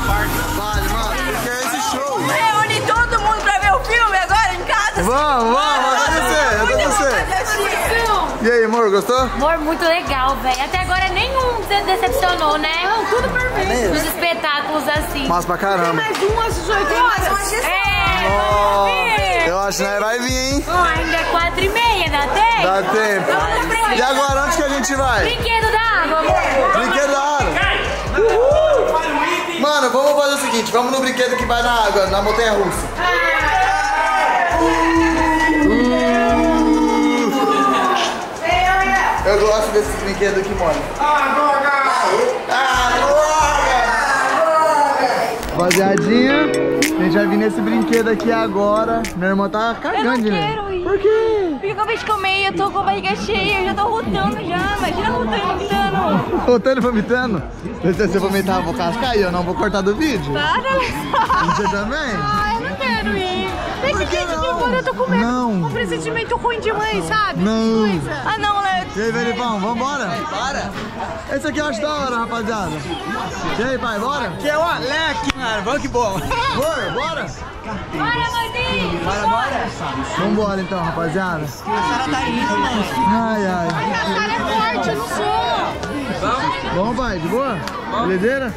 Vale, mano, porque é esse show. Reúne todo mundo pra ver o filme agora em casa. Vamos. E aí, amor, gostou? Amor, muito legal, velho. Até agora nenhum decepcionou, né? Não, tudo perfeito. Os espetáculos assim. Massa pra caramba. Tem mais um às 18 horas. Eu acho que nós vai vir, hein? Oh, ainda é 4h30, dá tempo? Dá tempo. E agora, onde que a gente vai? Brinquedo da água, amor. Brinquedo da água. Mano, vamos fazer o seguinte, vamos no brinquedo que vai na água, na montanha russa. Eu gosto desse brinquedo aqui, mano. Rapaziadinha, a gente vai vir nesse brinquedo aqui agora. Minha irmã tá cagando, né? Eu não quero ir. Por quê? Porque eu acabei de comer, eu tô com a barriga cheia, eu já tô rotando já. Imagina rotando e vomitando. Se você vomitar, eu vou cascar e eu não vou cortar do vídeo. Para, você também? Ah, eu não quero ir. Deixa que eu tô com medo. Não. Um pressentimento ruim de mãe, sabe? Não. Ah, não, Léo. E aí, Felipão, vambora? Bora. Esse aqui eu acho da hora, rapaziada. E aí, pai, bora? Que é o Alec, mano. Vamos que bom. Bora, bora. Bora, mãezinho. Bora, bora. Vambora, então, rapaziada. A senhora tá rindo, mano. Ai, ai. A cara é forte, eu não sou. Vamos, pai, de boa? Beleza?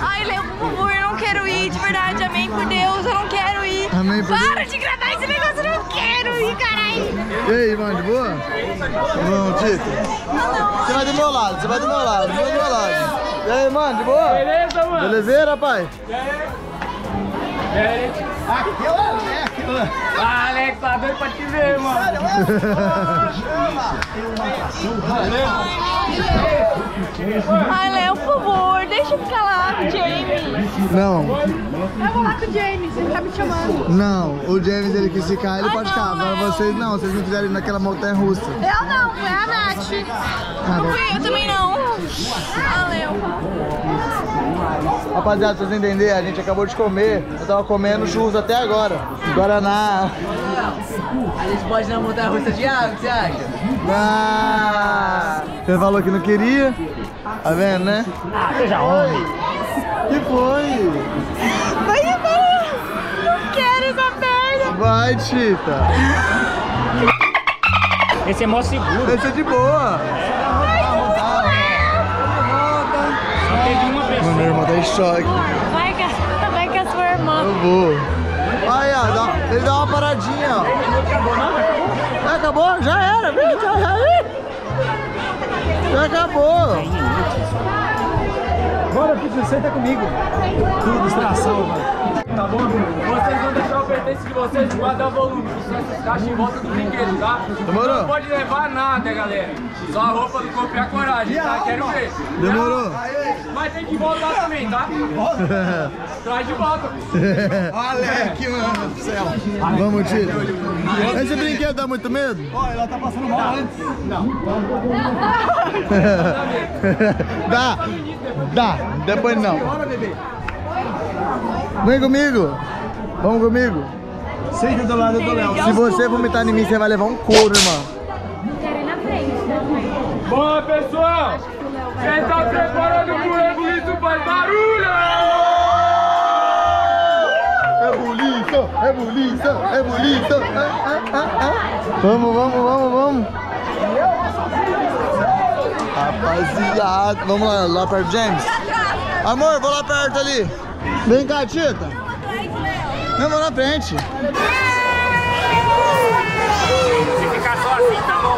Ai, Léo, por favor, eu não quero ir, de verdade. Amém por Deus, eu não quero ir. Amém por Deus. Para de gravar esse negócio, eu não quero ir, caralho. E aí, mano, de boa? Vamos, Tito. Você vai do meu lado, você vai do meu lado, você vai do meu lado. E aí, mano, de boa? Beleza, mano. Belezeira, pai? Ah, Alex, tá doido pra te ver, mano. Sério, mano? Ai, Léo, por favor, deixa eu ficar lá com o James. Não. Eu vou lá com o James, ele tá me chamando. Não, o James, ele quis ficar, ele pode ficar. Agora vocês não quiserem ir naquela montanha russa. Eu não, é a Nath. Eu também não. Ah, Léo. Rapaziada, vocês entenderem, a gente acabou de comer. Eu tava comendo churros até agora. Guaraná. A gente pode ir na montanha-russa de água, o que você acha? Ah, você falou que não queria. Tá vendo, né? Ah, eu já ouvi. Que foi? Não quero essa perna. Vai, Tita. Esse é mó seguro. Esse é de boa. Só teve uma pessoa. Meu irmão tá em choque. Eu vou. Aí, ó, ele dá uma paradinha, ó. Já acabou? Já era, viu? Já acabou. Bora, Pedro, senta comigo. Tudo distração, mano. Tá bom, vocês vão deixar o pertence de vocês, guardar o volume. Caixa em volta do brinquedo, tá? Demorou? Não pode levar nada, galera. Só a roupa do corpo e a coragem, tá? Quero ver. Demorou. Mas tem que voltar também, tá? Traz de volta. Alec, mano do céu. Vamos, Tito. Esse brinquedo dá muito medo? Ó, ela tá passando mal antes. Não. Dá. Depois não. Vem comigo. Vamos comigo. Senta do lado do Léo. Se você vomitar em mim, você vai levar um couro, irmão. Não quero ir na frente. Boa, pessoal. Quem tá preparado pro rebuliço faz barulho! Rebuliço. Vamos. Rapaziada, vamos lá perto do James. Amor, vou lá perto ali. Vem cá, Tita. Não, vou na frente. Se ficar só assim, tá bom.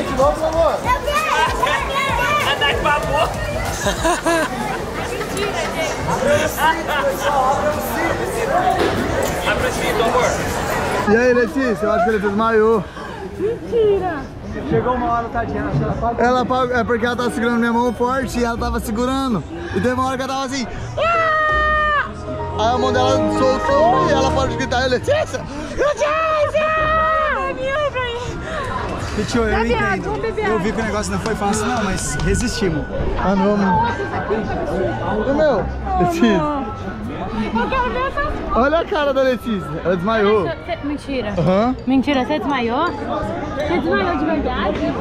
Quer de novo, meu amor? Eu quero! A Nath babou! Mentira, gente! Abre o cinto, pessoal! Abre o cinto! Abre o cinto, amor! E aí, Letícia? Eu acho que ele desmaiou. Mentira! Chegou uma hora, tadinha, ela quase... É porque ela tava segurando minha mão forte e ela tava segurando. E teve uma hora que ela tava assim... Aí a mão dela soltou e ela pode gritar, Letícia! Tio, eu entendo. Eu vi que o negócio não foi fácil, não, mas resistimos. Ah, não, mano. Meu, Letícia. Eu quero ver essas fotos. Olha a cara da Letícia. Ela desmaiou. Mentira. Uhum. Mentira, você desmaiou? Você desmaiou de verdade?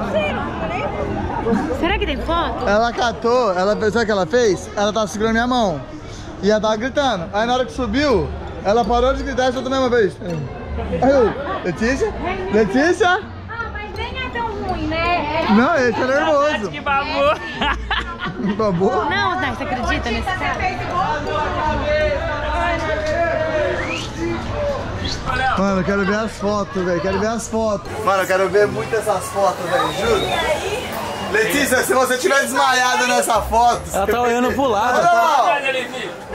Será que tem foto? Ela catou, ela pensou o que ela fez? Ela tava segurando minha mão. E ela tava gritando. Aí na hora que subiu, ela parou de gritar e soltou a mesma vez. Aí eu, Letícia? Letícia? Não, esse é nervoso. Que babou. Babou? Não, Nath, você acredita nesse cara? Mano, eu quero ver as fotos, velho. Quero ver as fotos. Mano, eu quero ver muito essas fotos, velho. Juro. Letícia, se você tiver desmaiado nessa foto... Ela tá olhando pro lado. Não, não, não. Cadê, o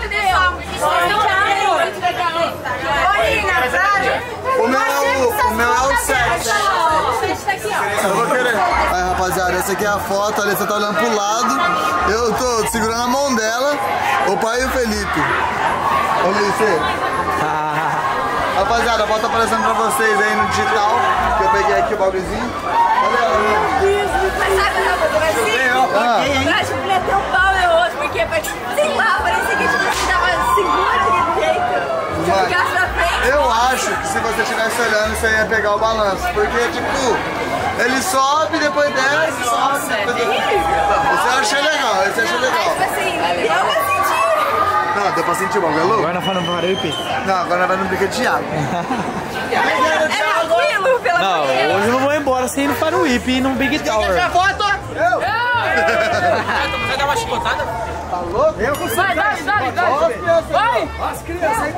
meu é o 7. Eu vou querer. Aí, rapaziada, essa aqui é a foto. A Alessandra tá olhando pro lado. Eu tô segurando a mão dela. O pai e o Felipe. Olha isso. Rapaziada, a foto aparecendo pra vocês aí no digital. Que eu peguei aqui o bagulhozinho. Mas sabe o que eu acho que ele até o pau é outro. Porque, sei lá, parecia que a gente tava segura de jeito. Eu acho que se você estivesse olhando, você ia pegar o balanço. Porque, tipo, ele sobe, depois desce, sobe, depois desce. Você achou legal, você achou legal. Não, deu pra sentir o bagulho? Agora nós vamos no Maripi. Não, agora nós vamos no Brinquedo Thiago. É tranquilo, pelo amor de Deus. Não, hoje eu não vou embora sem ir no Maripi e ir no Big Tower. Você quer foto? Eu! Você dá uma chicotada? Tá louco? Eu consigo. Vai, dá-lhe. Vai! As crianças.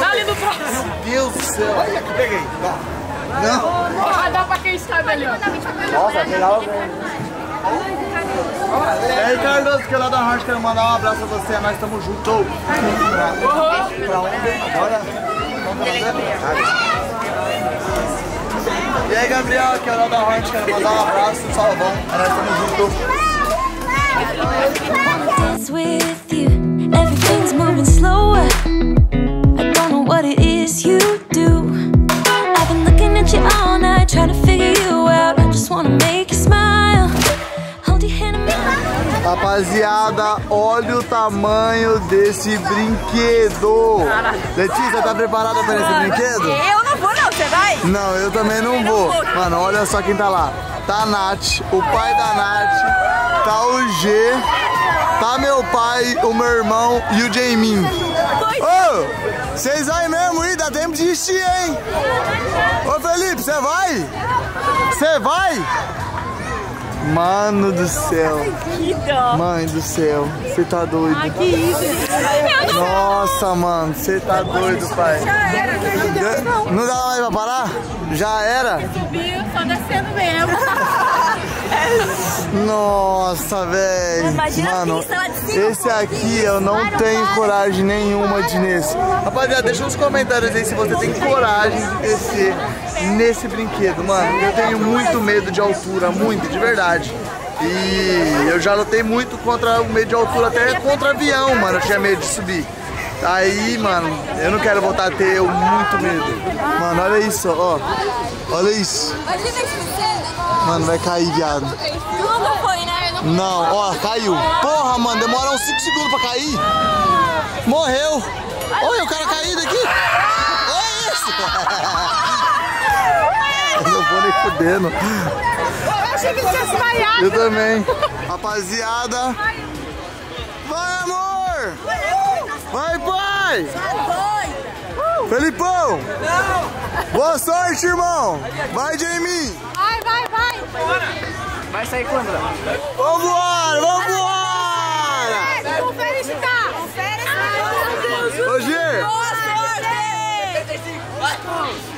Dá-lhe no próximo. Meu Deus do céu. Olha que peguei. Não. Vai dar pra quem sabe ali, ó. Nossa, que legal, velho. É, Carlos, que lá da Rocha, quero mandar um abraço a você. Nós estamos juntos. Uhum. Pra onde? Bora. E aí, Gabriel, que é lá da Rocha, quero mandar um abraço. Salvão. Nós estamos juntos. Rapaziada, olha o tamanho desse brinquedo. Letícia, tá preparada para esse brinquedo? Eu não vou, não. Você vai? Não, eu também não vou. Mano, olha só quem tá lá. Tá a Nath, o pai da Nath. Tá o G. Tá meu pai, o meu irmão e o Jamin. Ô, vocês aí mesmo, hein? Dá tempo de vestir, hein? Ô, Felipe, você vai? Você vai? Mano do céu. Mãe do céu. Você tá doido. Ah, que isso. Nossa, mano. Você tá doido, pai. Já era. Não dá mais pra parar? Já era? Eu subi, só descendo mesmo. Nossa, velho. Mano, esse aqui eu não tenho coragem nenhuma de nesse. Rapaziada, deixa nos comentários aí se você tem coragem de descer nesse brinquedo, mano. Eu tenho muito medo de altura, muito, de verdade. E eu já lutei muito contra o medo de altura, até contra avião, mano. Eu tinha medo de subir. Aí, mano, eu não quero voltar a ter muito medo. Mano, olha isso, ó. Olha isso. Mano, vai cair, viado. Não foi, né? Não, ó, caiu. Porra, mano, demora uns 5 segundos pra cair. Morreu. Olha o cara caído aqui. Olha isso. Eu não vou nem fudendo. Eu achei que ele tinha desmaiado. Eu também. Rapaziada. Vai, amor. Vai, pai. Felipão. Boa sorte, irmão. Vai, Jamie. Vai. Vai sair quando? Vambora. Confere se tá. Ô, Gê.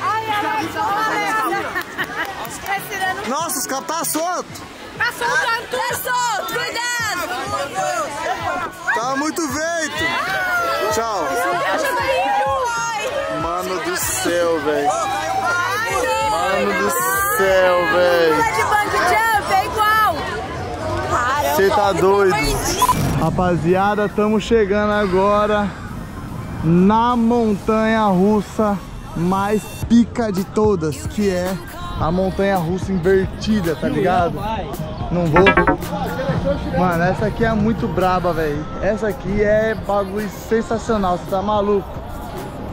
Ai, ai, ai. Tá tirando Nossa, os cabos tá solto. Tá soltando tudo. Tá solto, cuidado. Tá muito vento. Tchau. Mano do céu, velho. Mano do céu, velho. Você tá doido. Rapaziada, estamos chegando agora na montanha russa mais pica de todas, que é a montanha russa invertida, tá ligado? Não vou. Mano, essa aqui é muito braba, velho. Essa aqui é bagulho sensacional, você tá maluco?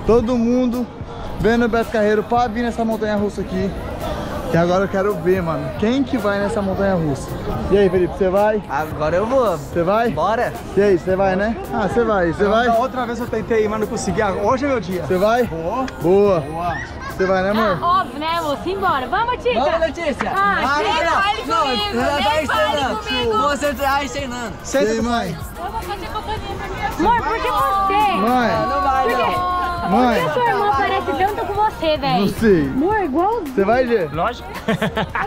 Todo mundo vendo o Beto Carreiro pra vir nessa montanha russa aqui. E agora eu quero ver, mano, quem que vai nessa montanha russa. E aí, Felipe, você vai? Agora eu vou. Você vai? Bora. E aí, você vai, né? Ah, você vai, você vai? Outra vez eu tentei, mas não consegui. Hoje é meu dia. Você vai? Boa. Boa. Boa. Você vai, né, amor? Ah, óbvio, né, amor? Simbora. Vamos, Tita. Vamos, Letícia. Ah, nem fale comigo. Você tá ensinando. Sei, mãe. Eu vou fazer companhia pra minha filha. Mãe, por que você? Mãe. Não vai, não. Mãe. Por que a sua irmã parece tanto com você, velho? Não sei. Amor, igual. Você vai, Gê? Lógico.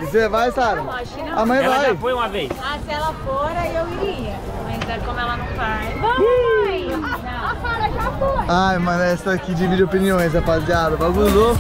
Você vai, Sara? Lógico. A mãe vai. Ela já foi uma vez. Ah, se ela for, aí eu iria. Mas como ela não vai... Vamos, mãe! A Sara já foi. Ai, mano, essa aqui divide opiniões, rapaziada. Bagulou.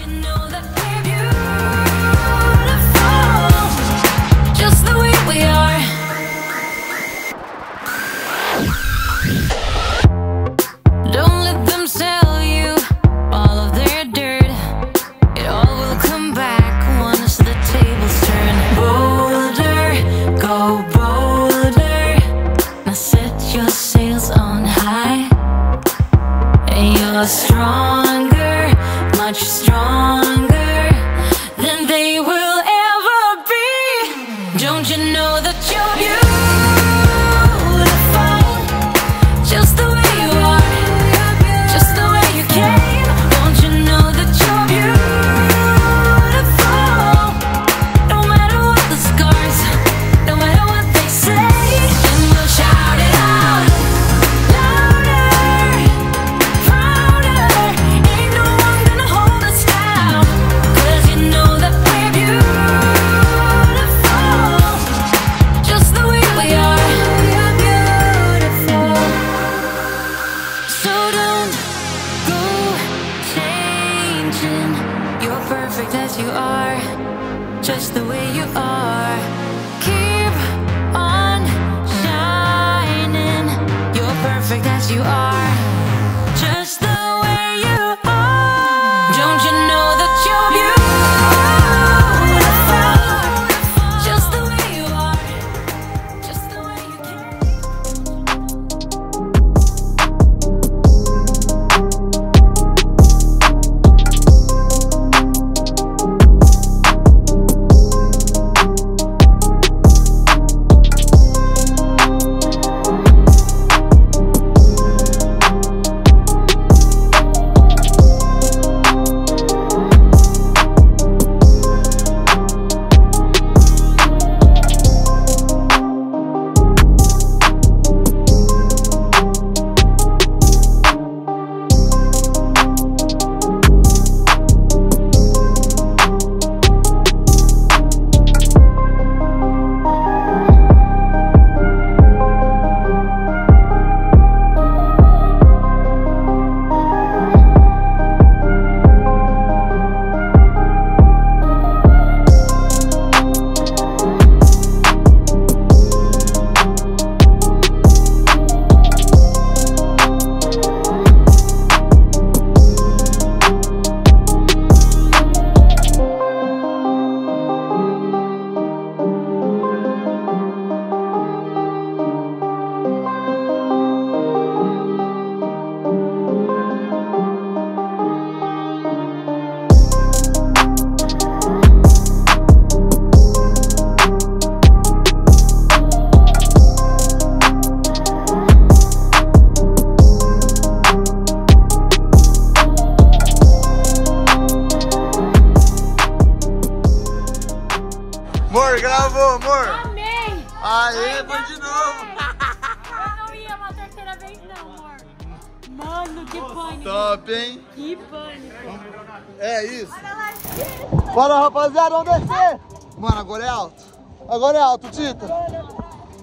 Bora, rapaziada, vamos descer! Mano, agora é alto. Agora é alto, Tita.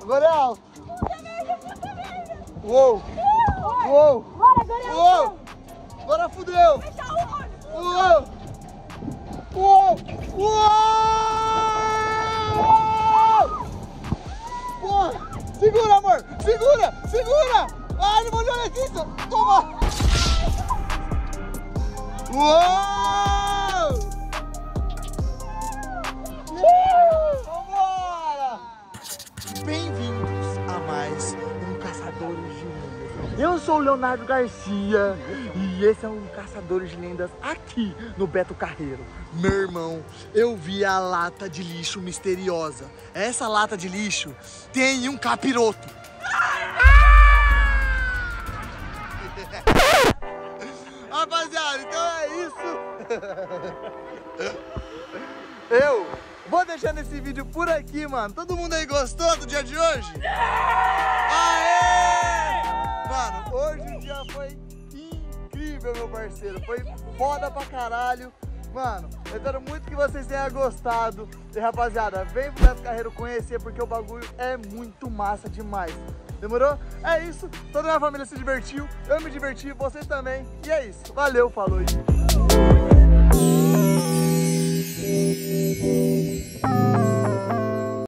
Agora é alto. Uou. Uou. Uou. Agora fudeu. Uou. Uou. Uou. Porra. Segura, amor. Segura. Segura. Ai, não vou jogar aqui. Toma. Uou! Vambora! Bem-vindos a mais um Caçadores de Lendas. Eu sou o Leonardo Garcia e esse é um Caçadores de Lendas aqui no Beto Carreiro. Meu irmão, eu vi a lata de lixo misteriosa. Essa lata de lixo tem um capiroto. Rapaziada, então é isso. Eu vou deixando esse vídeo por aqui, mano. Todo mundo aí gostou do dia de hoje? Aê! Mano, hoje o dia foi incrível, meu parceiro. Foi foda pra caralho. Mano, eu espero muito que vocês tenham gostado. E rapaziada, vem pro Beto Carreiro conhecer, porque o bagulho é muito massa demais. Demorou? É isso. Toda a minha família se divertiu. Eu me diverti. Vocês também. E é isso. Valeu. Falou.